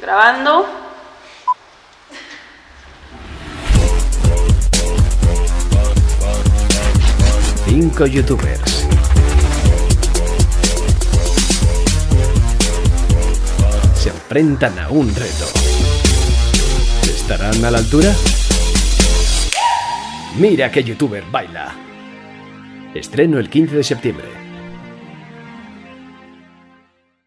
Grabando. Cinco youtubers. Se enfrentan a un reto. ¿Estarán a la altura? Mira qué youtuber baila. Estreno el 15 de septiembre.